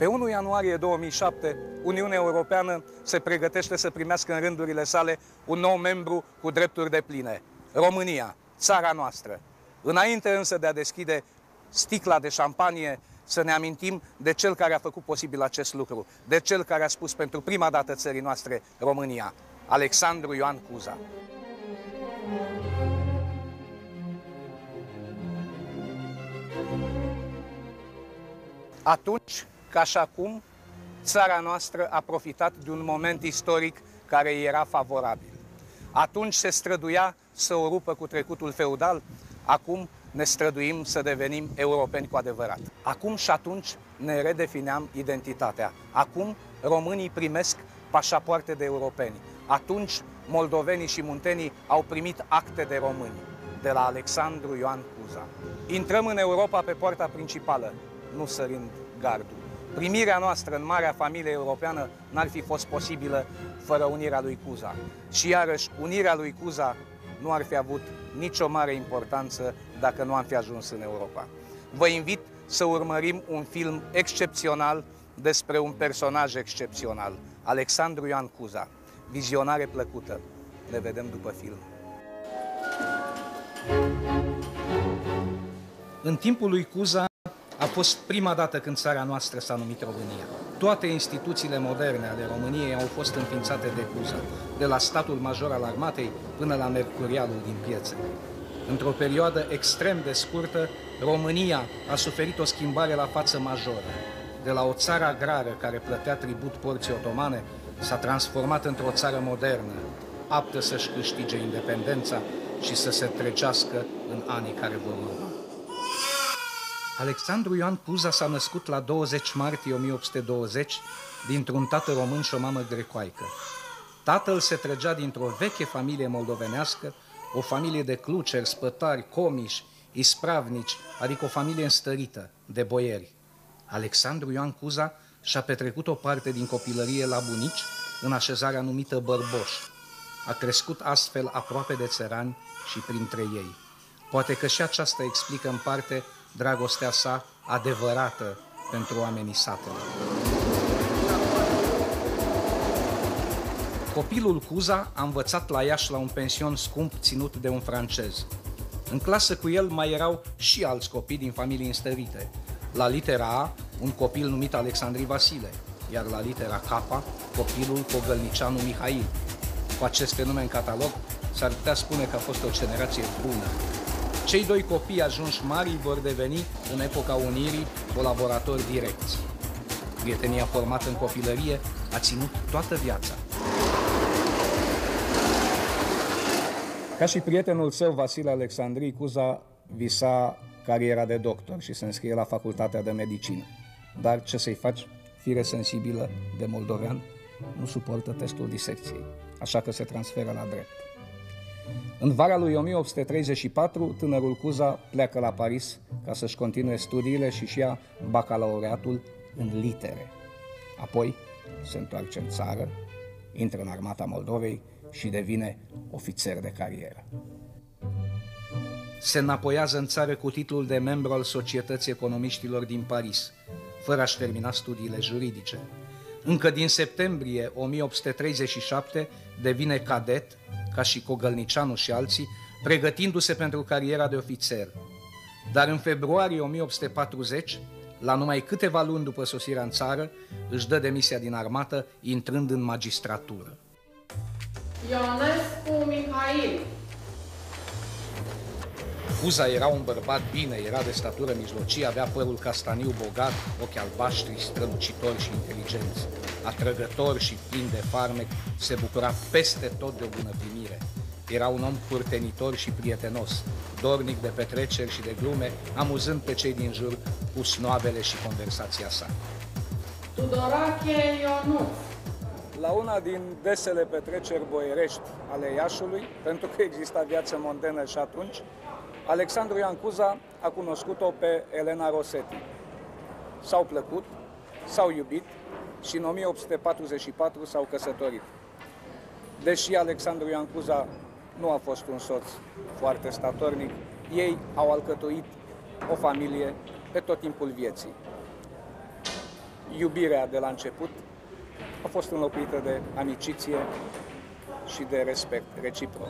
Pe 1 ianuarie 2007, Uniunea Europeană se pregătește să primească în rândurile sale un nou membru cu drepturi depline, România, țara noastră. Înainte însă de a deschide sticla de șampanie, să ne amintim de cel care a făcut posibil acest lucru, de cel care a spus pentru prima dată țării noastre România, Alexandru Ioan Cuza. Atunci, ca și acum, țara noastră a profitat de un moment istoric care îi era favorabil. Atunci se străduia să o rupă cu trecutul feudal, acum ne străduim să devenim europeni cu adevărat. Acum și atunci ne redefineam identitatea. Acum românii primesc pașapoarte de europeni. Atunci moldovenii și muntenii au primit acte de români. De la Alexandru Ioan Cuza. Intrăm în Europa pe poarta principală, nu sărind gardul. Primirea noastră în marea familie europeană n-ar fi fost posibilă fără unirea lui Cuza. Și iarăși, unirea lui Cuza nu ar fi avut nicio mare importanță dacă nu am fi ajuns în Europa. Vă invit să urmărim un film excepțional despre un personaj excepțional, Alexandru Ioan Cuza. Vizionare plăcută. Ne vedem după film. În timpul lui Cuza a fost prima dată când țara noastră s-a numit România. Toate instituțiile moderne ale României au fost înființate de Cuza, de la statul major al armatei până la mercurialul din piețe. Într-o perioadă extrem de scurtă, România a suferit o schimbare la față majoră. De la o țară agrară care plătea tribut porții otomane, s-a transformat într-o țară modernă, aptă să-și câștige independența și să se trecească în anii care vor urma. Alexandru Ioan Cuza s-a născut la 20 martie 1820 dintr-un tată român și o mamă grecoaică. Tatăl se trăgea dintr-o veche familie moldovenească, o familie de cluceri, spătari, comiși, ispravnici, adică o familie înstărită, de boieri. Alexandru Ioan Cuza și-a petrecut o parte din copilărie la bunici, în așezarea numită Bărboș. A crescut astfel aproape de țărani și printre ei. Poate că și aceasta explică în parte dragostea sa adevărată pentru oamenii satului. Copilul Cuza a învățat la Iași la un pension scump ținut de un francez. În clasă cu el mai erau și alți copii din familii înstărite. La litera A, un copil numit Alexandri Vasile, iar la litera K, copilul Kogălniceanu Mihail. Cu aceste nume în catalog, s-ar putea spune că a fost o generație bună. Cei doi copii ajunși mari vor deveni, în epoca Unirii, colaboratori direcți. Prietenia formată în copilărie a ținut toată viața. Ca și prietenul său, Vasile Alexandri, Cuza visa cariera de doctor și se înscrie la facultatea de medicină. Dar ce să-i faci? Fire sensibilă de moldovean nu suportă testul disecției, așa că se transferă la drept. În vara lui 1834, tânărul Cuza pleacă la Paris ca să-și continue studiile și-și ia bacalaureatul în litere. Apoi se întoarce în țară, intră în armata Moldovei și devine ofițer de carieră. Se înapoiază în țară cu titlul de membru al Societății Economiștilor din Paris, fără a-și termina studiile juridice. Încă din septembrie 1837 devine cadet, ca și Kogălniceanu și alții, pregătindu-se pentru cariera de ofițer. Dar în februarie 1840, la numai câteva luni după sosirea în țară, își dă demisia din armată, intrând în magistratură. Ionescu Mihail. Cuza era un bărbat bine, era de statură mijlocie, avea părul castaniu bogat, ochi albaștri, strălucitori și inteligenți. Atrăgător și plin de farmec, se bucura peste tot de o bună primire. Era un om curtenitor și prietenos, dornic de petreceri și de glume, amuzând pe cei din jur cu snoabele și conversația sa. Tudorache Ionuț. La una din desele petreceri boierești ale Iașului, pentru că exista viață mondenă și atunci, Alexandru Ioan Cuza a cunoscut-o pe Elena Rosetti. S-au plăcut, s-au iubit și în 1844 s-au căsătorit. Deși Alexandru Ioan Cuza nu a fost un soț foarte statornic, ei au alcătuit o familie pe tot timpul vieții. iubirea de la început a fost înlocuită de amiciție și de respect reciproc.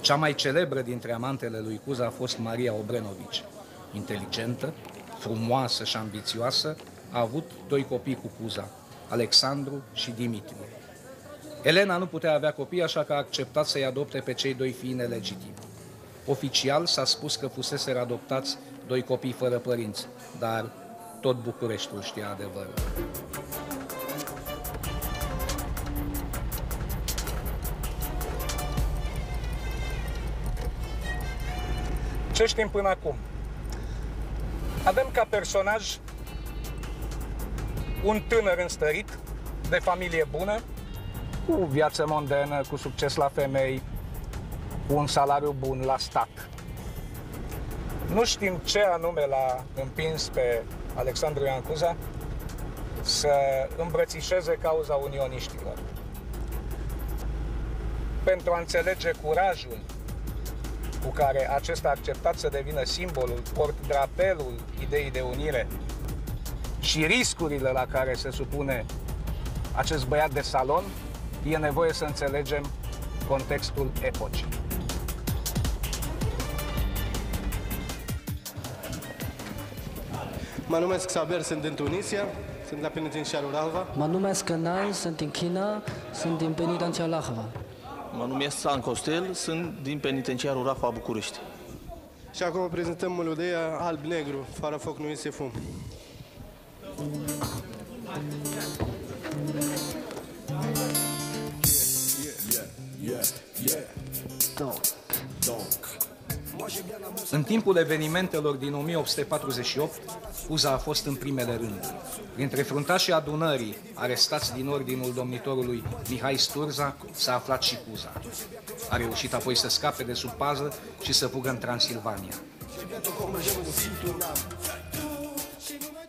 Cea mai celebră dintre amantele lui Cuza a fost Maria Obrenovici. Inteligentă, frumoasă și ambițioasă, a avut doi copii cu Cuza, Alexandru și Dimitru. Elena nu putea avea copii, așa că a acceptat să-i adopte pe cei doi fii nelegitimi. Oficial s-a spus că fuseseră adoptați doi copii fără părinți, dar tot Bucureștiul știa adevărul. Ce știm până acum? Avem ca personaj un tânăr înstărit, de familie bună, cu viață mondenă, cu succes la femei, cu un salariu bun la stat. Nu știm ce anume l-a împins pe Alexandru Ioan Cuza să îmbrățișeze cauza unioniștilor. Pentru a înțelege curajul cu care acesta a acceptat să devină simbolul, portdrapelul ideii de unire și riscurile la care se supune acest băiat de salon, e nevoie să înțelegem contextul epocii. Mă numesc Saber, sunt din Tunisia, sunt la penitenciarul Rahva. Mă numesc Canai, sunt din China, sunt din penitenciarul Rahva. Mă numesc San Costel, sunt din penitenciarul Rahva București. Și acum prezentăm melodia Alb-Negru, fără foc nu iese fum. În timpul evenimentelor din 1848, Cuza a fost în primele rânduri. Printre fruntașii adunării, arestați din ordinul domnitorului Mihai Sturza, s-a aflat și Cuza. A reușit apoi să scape de sub pază și să fugă în Transilvania.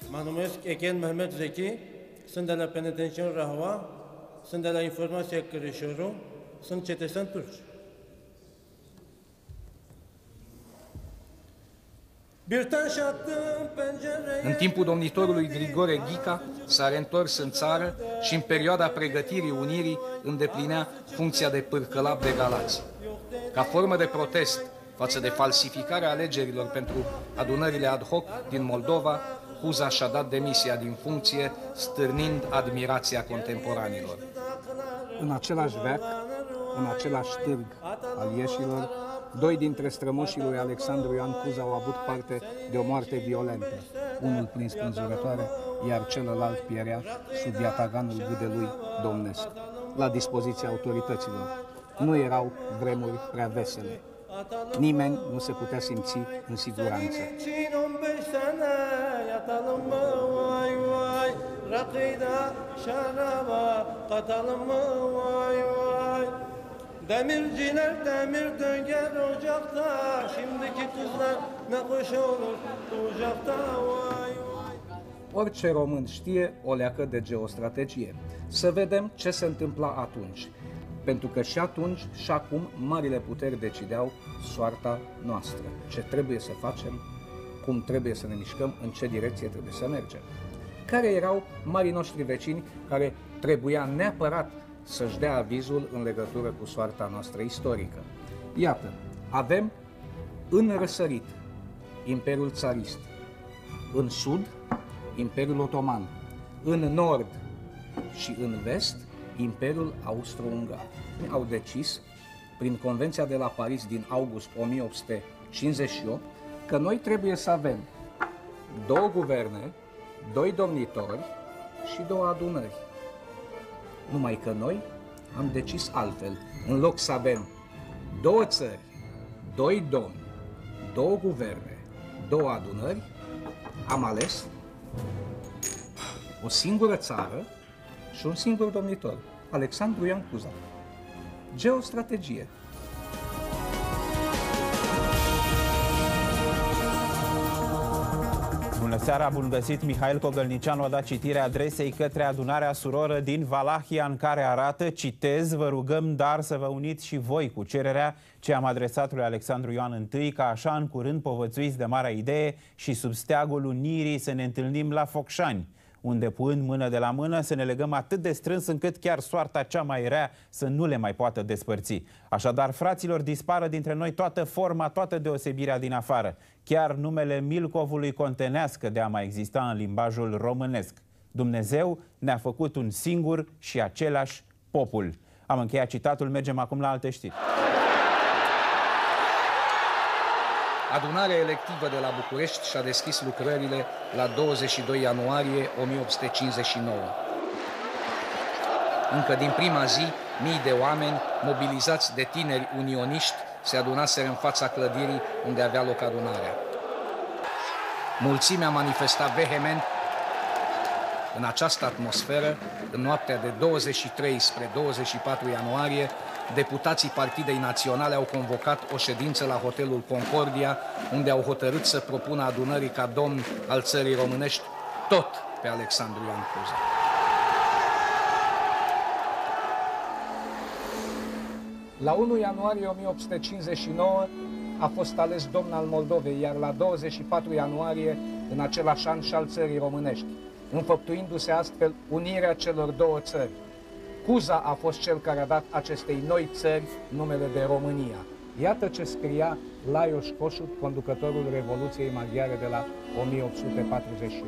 Mă numesc Echen Mehmet Zeki, sunt de la penitenciarul Rahva, sunt de la Informația Cărișoru, sunt cetățean turc. În timpul domnitorului Grigore Ghica s-a reîntors în țară și în perioada pregătirii Unirii îndeplinea funcția de pârcălap de galați. Ca formă de protest față de falsificarea alegerilor pentru adunările ad hoc din Moldova, Cuza și-a dat demisia din funcție, stârnind admirația contemporanilor. În același veac, în același târg al ieșilor, doi dintre strămoșii lui Alexandru Ioan Cuza au avut parte de o moarte violentă, unul prin spânzurătoare, iar celălalt pierea sub iataganul gâdelui domnesc, la dispoziția autorităților. Nu erau vremuri prea vesele. Nimeni nu se putea simți în siguranță. Demirciler demir dönger ocakta, şimdiki kızlar ne koş olur ocakta vay vay. Orice român știe o leacă de geostrategie. Să vedem ce se întâmpla atunci. Pentru că și atunci și acum marile puteri decideau soarta noastră. Ce trebuie să facem, cum trebuie să ne mișcăm, în ce direcție trebuie să mergem. Care erau marii noștri vecini care trebuia neapărat să-și dea avizul în legătură cu soarta noastră istorică. Iată, avem în răsărit Imperiul Țarist, în sud Imperiul Otoman, în nord și în vest Imperiul Austro-Ungar. Au decis, prin Convenția de la Paris din august 1858, că noi trebuie să avem două guverne, doi domnitori și două adunări. Numai că noi am decis altfel. În loc să avem două țări, doi domni, două guverne, două adunări, am ales o singură țară și un singur domnitor, Alexandru Ioan Cuza. Geostrategie. Bună seara, bun găsit! Mihail Kogălniceanu a dat citirea adresei către adunarea suroră din Valahia, în care arată, citez, vă rugăm dar să vă uniți și voi cu cererea ce am adresat lui Alexandru Ioan I, ca așa în curând, povățuiți de marea idee și sub steagul unirii, să ne întâlnim la Focșani, unde, punând mână de la mână, să ne legăm atât de strâns încât chiar soarta cea mai rea să nu le mai poată despărți. Așadar, fraților, dispară dintre noi toată forma, toată deosebirea din afară. Chiar numele Milcovului contenească de a mai exista în limbajul românesc. Dumnezeu ne-a făcut un singur și același popul. Am încheiat citatul, mergem acum la alte știri. Adunarea electivă de la București și-a deschis lucrările la 22 ianuarie 1859. Încă din prima zi, mii de oameni, mobilizați de tineri unioniști, se adunaseră în fața clădirii unde avea loc adunarea. Mulțimea manifesta vehement. În această atmosferă, în noaptea de 23 spre 24 ianuarie, deputații Partidei Naționale au convocat o ședință la hotelul Concordia, unde au hotărât să propună adunării ca domn al țării românești tot pe Alexandru Ioan Cuza. La 1 ianuarie 1859 a fost ales domn al Moldovei, iar la 24 ianuarie în același an și al țării românești, înfăptuindu-se astfel unirea celor două țări. Cuza a fost cel care a dat acestei noi țări numele de România. Iată ce scria Lajos Kossuth, conducătorul Revoluției Maghiare de la 1848.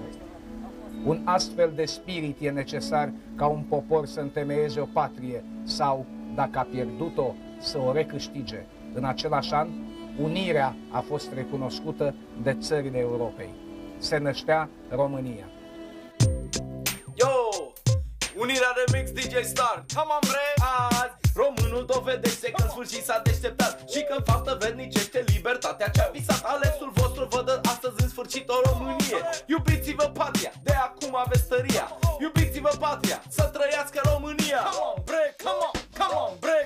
Un astfel de spirit e necesar ca un popor să întemeieze o patrie sau, dacă a pierdut-o, să o recâștige. În același an, unirea a fost recunoscută de țările Europei. Se năștea România. Unirea Remix DJ Star, cam am azi. Românul dovedește că în sfârșit s-a deșteptat și că în faptă vernicește libertatea ce-a visat. Alesul vostru vă dă astăzi în sfârșit o Românie. Iubiți-vă patria, de acum aveți tăria. Iubiți-vă patria, să trăiască România. Come on break, come on, come on break.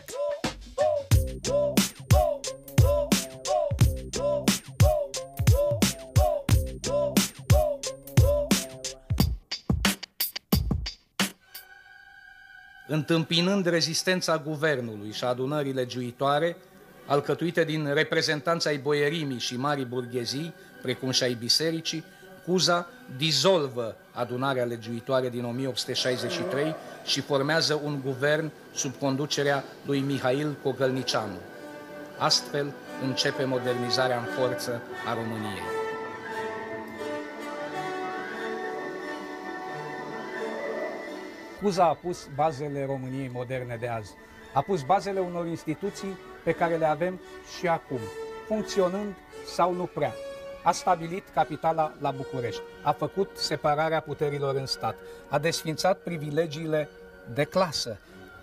Întâmpinând rezistența guvernului și adunării legiuitoare, alcătuite din reprezentanța ai boierimii și marii burghezii, precum și ai bisericii, Cuza dizolvă adunarea legiuitoare din 1863 și formează un guvern sub conducerea lui Mihail Kogălniceanu. Astfel începe modernizarea în forță a României. Cuza a pus bazele României moderne de azi. A pus bazele unor instituții pe care le avem și acum, funcționând sau nu prea. A stabilit capitala la București, a făcut separarea puterilor în stat, a desființat privilegiile de clasă,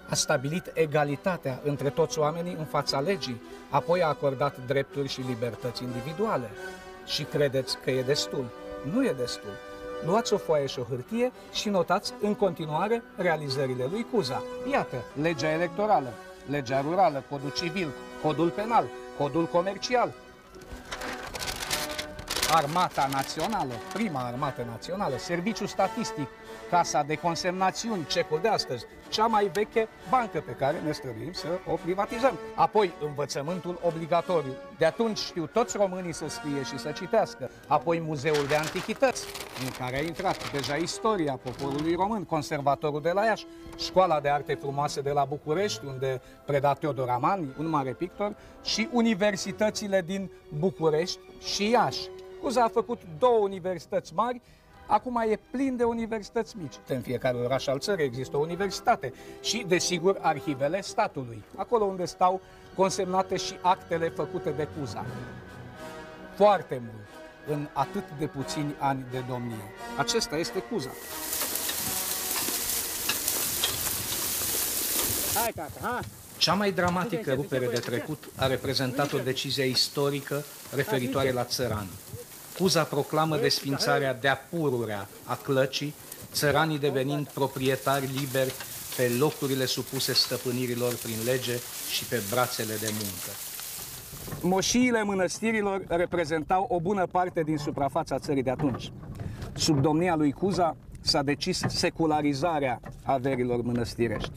a stabilit egalitatea între toți oamenii în fața legii, apoi a acordat drepturi și libertăți individuale. Și credeți că e destul? Nu e destul. Luați o foaie și o hârtie și notați în continuare realizările lui Cuza. Iată, legea electorală, legea rurală, codul civil, codul penal, codul comercial. Armata națională, prima armată națională, serviciu statistic, casa de consemnațiuni, cecul de astăzi, cea mai veche bancă pe care ne străduim să o privatizăm. Apoi învățământul obligatoriu. De atunci știu toți românii să scrie și să citească. Apoi muzeul de antichități, în care a intrat deja istoria poporului român, conservatorul de la Iași, școala de arte frumoase de la București, unde preda Teodor Aman, un mare pictor, și universitățile din București și Iași. Cuza a făcut două universități mari, acum e plin de universități mici. În fiecare oraș al țării există o universitate și, desigur, arhivele statului, acolo unde stau consemnate și actele făcute de Cuza. Foarte mult, în atât de puțini ani de domnie. Acesta este Cuza. Hai, tata, ha? Cea mai dramatică rupere de trecut a reprezentat o decizie istorică referitoare la țărani. Cuza proclamă desfințarea de-a pururea a clăcii, țăranii devenind proprietari liberi pe locurile supuse stăpânirilor prin lege și pe brațele de muncă. Moșiile mănăstirilor reprezentau o bună parte din suprafața țării de atunci. Sub domnia lui Cuza s-a decis secularizarea averilor mănăstirești.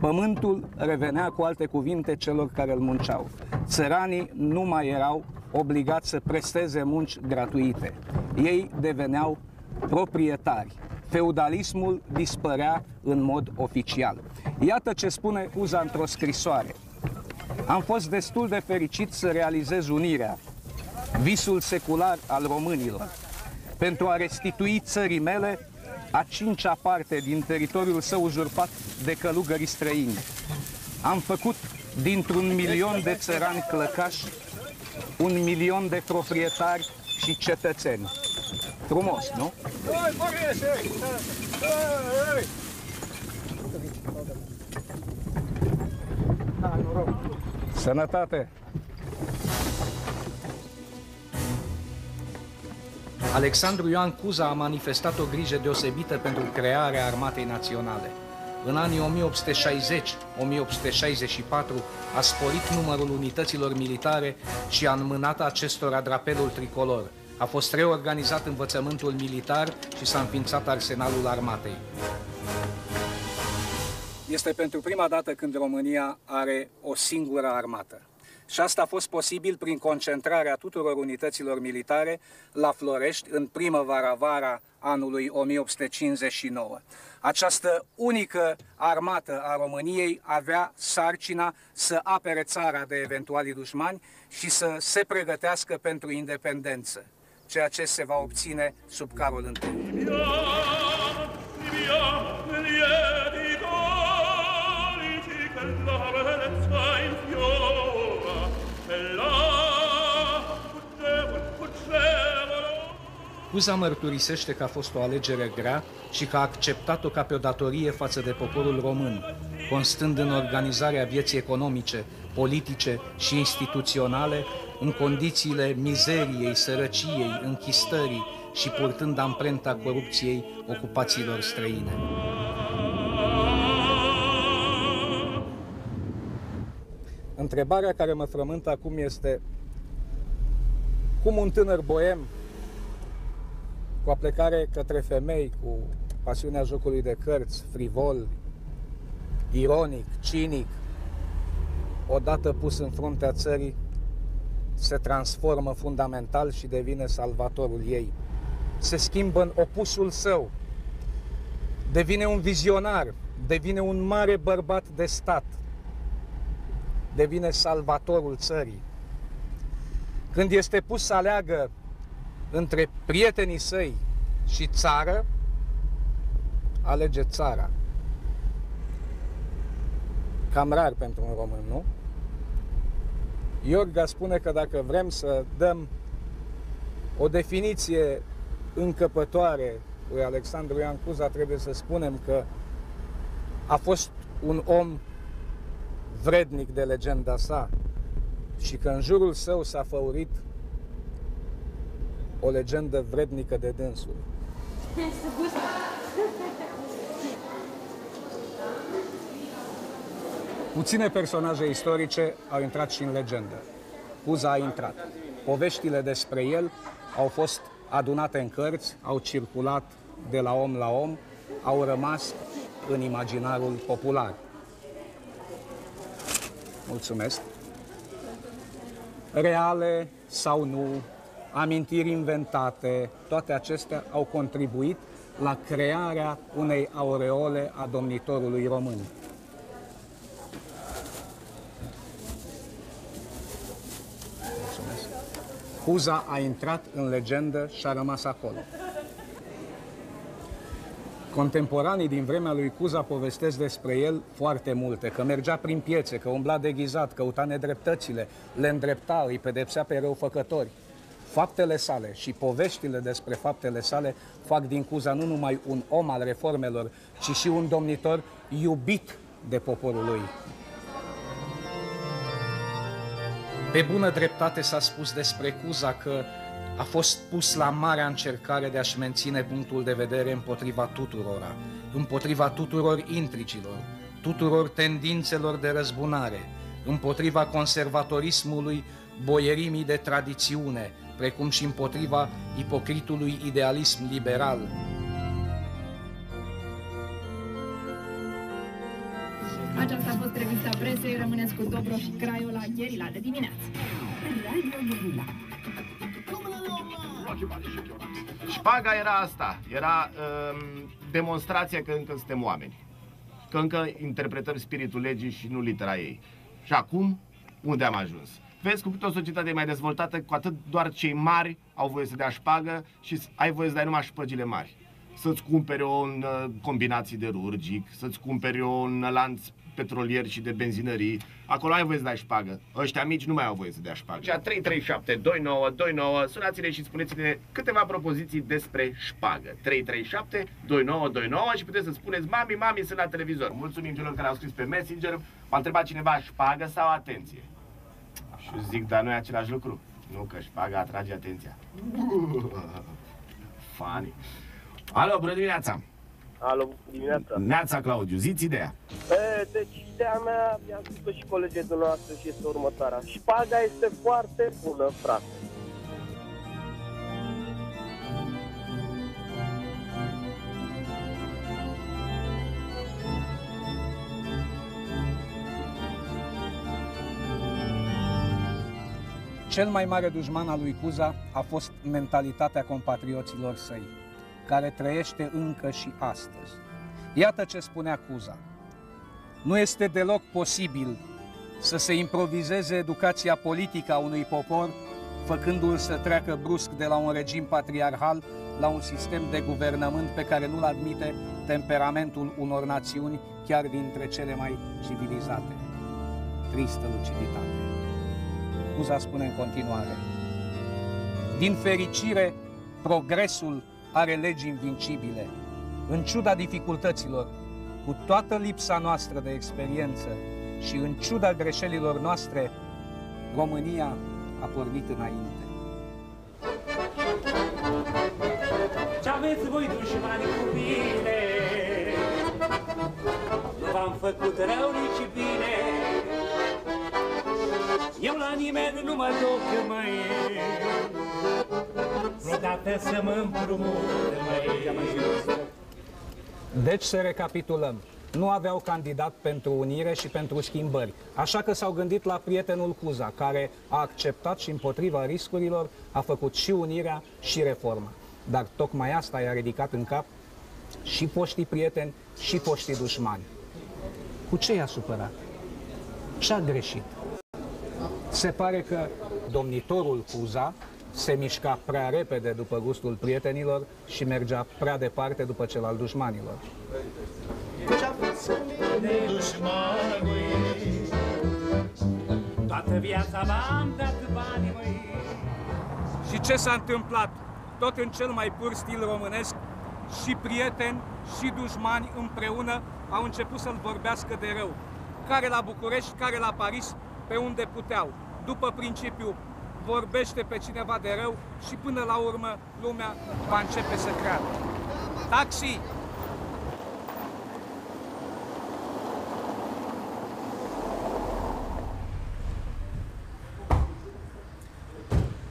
Pământul revenea, cu alte cuvinte, celor care îl munceau. Țăranii nu mai erau obligați să presteze munci gratuite. Ei deveneau proprietari. Feudalismul dispărea în mod oficial. Iată ce spune Cuza într-o scrisoare. Am fost destul de fericit să realizez unirea, visul secular al românilor, pentru a restitui țării mele a 5-a parte din teritoriul său uzurpat de călugării străini. Am făcut dintr-un milion de țărani clăcași, 1.000.000 de proprietari și cetățeni. Frumos, nu? Sănătate! Alexandru Ioan Cuza a manifestat o grijă deosebită pentru crearea Armatei Naționale. În anii 1860-1864 a sporit numărul unităților militare și a înmânat acestora drapelul tricolor. A fost reorganizat învățământul militar și s-a înființat arsenalul armatei. Este pentru prima dată când România are o singură armată. Și asta a fost posibil prin concentrarea tuturor unităților militare la Florești în primăvara-vara anului 1859. Această unică armată a României avea sarcina să apere țara de eventualii dușmani și să se pregătească pentru independență, ceea ce se va obține sub Carol I. Cuza mărturisește că a fost o alegere grea și că a acceptat-o ca pe o datorie față de poporul român, constând în organizarea vieții economice, politice și instituționale, în condițiile mizeriei, sărăciei, închistării și purtând amprenta corupției ocupațiilor străine. Întrebarea care mă frământă acum este cum un tânăr boem cu aplecare către femei, cu pasiunea jocului de cărți, frivol, ironic, cinic, odată pus în fruntea țării, se transformă fundamental și devine salvatorul ei. Se schimbă în opusul său, devine un vizionar, devine un mare bărbat de stat, devine salvatorul țării. Când este pus să aleagă între prietenii săi și țară, alege țara. Cam rar pentru un român, nu? Iorga spune că dacă vrem să dăm o definiție încăpătoare lui Alexandru Ioan Cuza, trebuie să spunem că a fost un om vrednic de legenda sa și că în jurul său s-a făurit o legendă vrednică de dânsul. Puține personaje istorice au intrat și în legendă. Cuza a intrat. Poveștile despre el au fost adunate în cărți, au circulat de la om la om, au rămas în imaginarul popular. Mulțumesc! Reale sau nu, amintiri inventate, toate acestea au contribuit la crearea unei aureole a domnitorului român. Mulțumesc. Cuza a intrat în legendă și a rămas acolo. Contemporanii din vremea lui Cuza povestesc despre el foarte multe, că mergea prin piețe, că umbla deghizat, căuta nedreptățile, le îndrepta, îi pedepsea pe răufăcători. Faptele sale și poveștile despre faptele sale fac din Cuza nu numai un om al reformelor, ci și un domnitor iubit de poporul lui. Pe bună dreptate s-a spus despre Cuza că a fost pus la marea încercare de a-și menține punctul de vedere împotriva tuturora, împotriva tuturor intrigilor, tuturor tendințelor de răzbunare, împotriva conservatorismului, boierimii de tradițiune, precum și împotriva ipocritului idealism liberal. Aceasta a fost revista presei. Rămâneți cu Dobro și Craiola, Gherila de dimineață. Șpaga era asta, era demonstrația că încă suntem oameni, că încă interpretăm spiritul legii și nu litera ei. Și acum, unde am ajuns? Vezi, cu cât o societate e mai dezvoltată, cu atât doar cei mari au voie să dea șpagă și ai voie să dai numai șpăgile mari. Să-ți cumperi o combinație de rurgic, să-ți cumperi un lanț petrolier și de benzinării, acolo ai voie să dai șpagă. Ăștia mici nu mai au voie să dea șpagă. 337-29-29, sunați-ne și spuneți-ne câteva propoziții despre șpagă. 337-29-29 și puteți să spuneți: mami, mami, sunt la televizor. Mulțumim celor care au scris pe Messenger. M-a întrebat cineva: șpagă sau atenție? Și zic: dar nu e același lucru. Nu, că șpaga atrage atenția. Funny. Alo, bună dimineața! Alo, dimineața! Neața, Claudiu, zi-ți ideea! Deci, ideea mea, mi-am spus-o și colegii dumneavoastră și este următoarea. Șpaga este foarte bună, frate! Cel mai mare dușman al lui Cuza a fost mentalitatea compatrioților săi, care trăiește încă și astăzi. Iată ce spunea Cuza: nu este deloc posibil să se improvizeze educația politică a unui popor, făcându-l să treacă brusc de la un regim patriarhal la un sistem de guvernământ pe care nu-l admite temperamentul unor națiuni, chiar dintre cele mai civilizate. Tristă luciditate. Cuza spune în continuare: din fericire, progresul are legi invincibile. În ciuda dificultăților, cu toată lipsa noastră de experiență și în ciuda greșelilor noastre, România a pornit înainte. Ce aveți voi, dușmani, cu mine? Nu v-am făcut rău nici bine. Eu la nimeni nu mă duc, măi. Vreodată să mă împrumut, măi. Deci să recapitulăm. Nu aveau candidat pentru unire și pentru schimbări, așa că s-au gândit la prietenul Cuza, care a acceptat și împotriva riscurilor a făcut și unirea și reforma. Dar tocmai asta i-a ridicat în cap și foștii prieteni și foștii dușmani. Cu ce i-a supărat? Ce-a greșit? Se pare că domnitorul Cuza se mișca prea repede după gustul prietenilor și mergea prea departe după cel al dușmanilor. Toată viața v-am dat banii, măi. Și ce s-a întâmplat? Tot în cel mai pur stil românesc, și prieteni și dușmani împreună au început să-l vorbească de rău. Care la București, care la Paris, pe unde puteau, după principiu: vorbește pe cineva de rău și până la urmă lumea va începe să creadă. Taxi!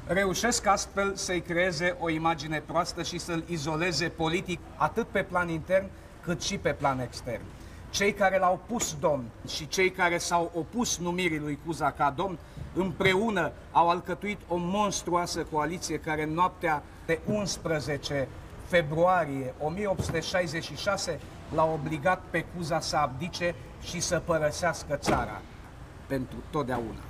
Reușesc astfel să-i creeze o imagine proastă și să-l izoleze politic, atât pe plan intern, cât și pe plan extern. Cei care l-au pus domn și cei care s-au opus numirii lui Cuza ca domn, împreună au alcătuit o monstruoasă coaliție care în noaptea de 11 februarie 1866 l-a obligat pe Cuza să abdice și să părăsească țara pentru totdeauna.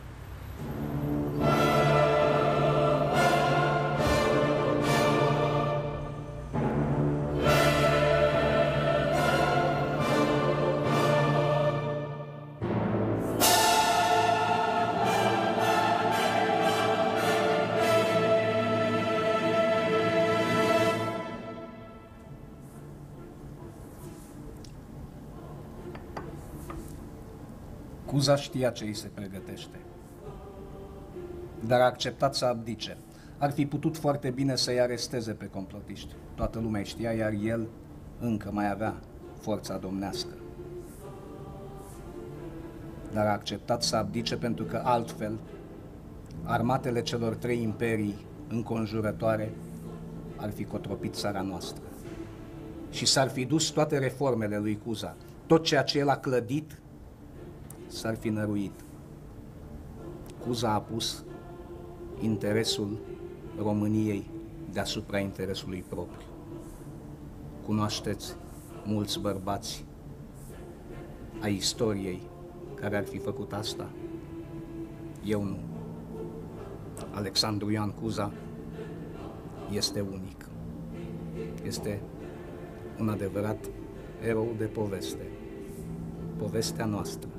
Cuza știa ce îi se pregătește, dar a acceptat să abdice. Ar fi putut foarte bine să-i aresteze pe complotiști. Toată lumea știa, iar el încă mai avea forța domnească. Dar a acceptat să abdice pentru că altfel armatele celor trei imperii înconjurătoare ar fi cotropit țara noastră. Și s-ar fi dus toate reformele lui Cuza. Tot ceea ce el a clădit s-ar fi năruit. Cuza a pus interesul României deasupra interesului propriu. Cunoașteți mulți bărbați ai istoriei care ar fi făcut asta? Eu nu. Alexandru Ioan Cuza este unic. Este un adevărat erou de poveste. Povestea noastră.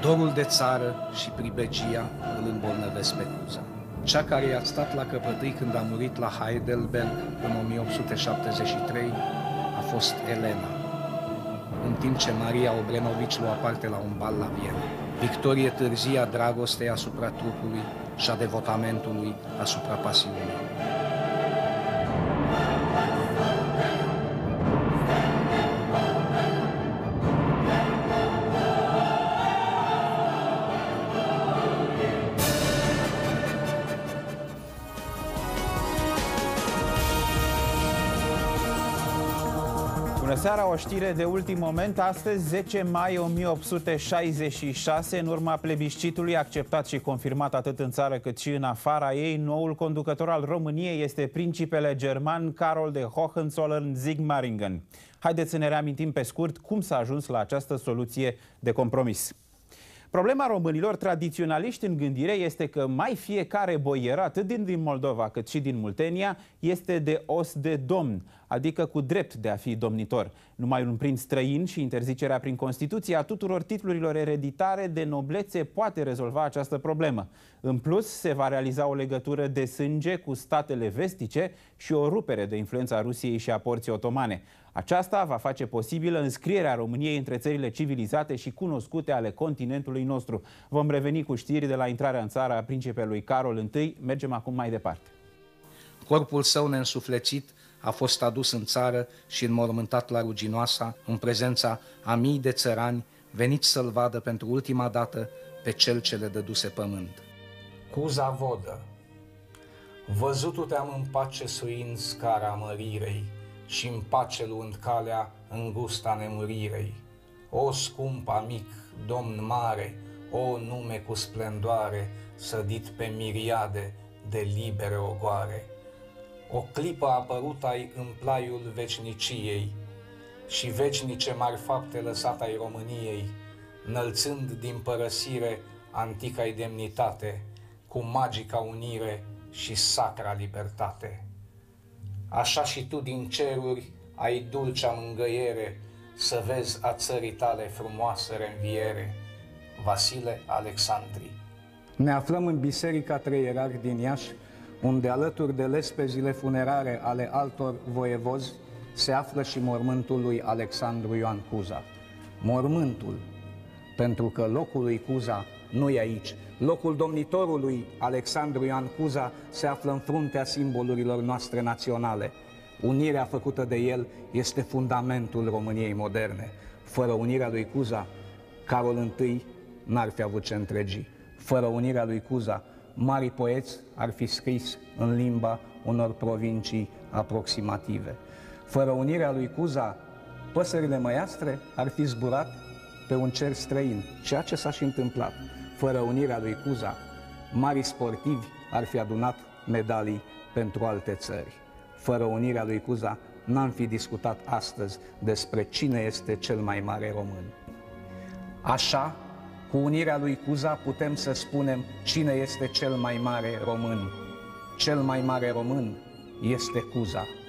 Dorul de țară și pribegia îl îmbolnăvesc pe Cuza. Cea care i-a stat la căpătâi când a murit la Heidelberg în 1873 a fost Elena, în timp ce Maria Obrenovici lua parte la un bal la Viena. Victorie târzie a dragostei asupra trupului și a devotamentului asupra pasiunii. Seara, o știre de ultim moment, astăzi 10 mai 1866, în urma plebiscitului acceptat și confirmat atât în țară cât și în afara ei, noul conducător al României este principele german Carol de Hohenzollern Sigmaringen. Haideți să ne reamintim pe scurt cum s-a ajuns la această soluție de compromis. Problema românilor tradiționaliști în gândire este că mai fiecare boier, atât din Moldova cât și din Multenia, este de os de domn, adică cu drept de a fi domnitor. Numai un prinț străin și interzicerea prin Constituție a tuturor titlurilor ereditare de noblețe poate rezolva această problemă. În plus, se va realiza o legătură de sânge cu statele vestice și o rupere de influența Rusiei și a porții otomane. Aceasta va face posibilă înscrierea României între țările civilizate și cunoscute ale continentului nostru. Vom reveni cu știri de la intrarea în țară a principelui Carol I. Mergem acum mai departe. Corpul său neînsuflețit a fost adus în țară și înmormântat la Ruginoasa, în prezența a mii de țărani veniți să-l vadă pentru ultima dată pe cel ce le dăduse pământ. Cuza vodă, văzutu te-am în pace suind scara mărirei și în pace luând calea îngusta nemurirei. O scump amic, domn mare, o nume cu splendoare, sădit pe miriade de libere ogoare. O clipă apărut ai în plaiul veciniciei și vecinice mari fapte lăsat ai României, înălțând din părăsire antica-i demnitate, cu magica unire și sacra libertate. Așa și tu din ceruri ai dulcea mângăiere să vezi a țării tale frumoasă reînviere. Vasile Alexandri. Ne aflăm în Biserica Trei Ierarhi din Iași, unde alături de lespezile funerare ale altor voievozi se află și mormântul lui Alexandru Ioan Cuza. Mormântul, pentru că locul lui Cuza nu e aici. Locul domnitorului Alexandru Ioan Cuza se află în fruntea simbolurilor noastre naționale. Unirea făcută de el este fundamentul României moderne. Fără unirea lui Cuza, Carol I n-ar fi avut ce întregi. Fără unirea lui Cuza, marii poeți ar fi scris în limba unor provincii aproximative. Fără unirea lui Cuza, păsările măiastre ar fi zburat pe un cer străin, ceea ce s-a și întâmplat. Fără unirea lui Cuza, marii sportivi ar fi adunat medalii pentru alte țări. Fără unirea lui Cuza, n-am fi discutat astăzi despre cine este cel mai mare român. Așa, cu unirea lui Cuza, putem să spunem cine este cel mai mare român. Cel mai mare român este Cuza.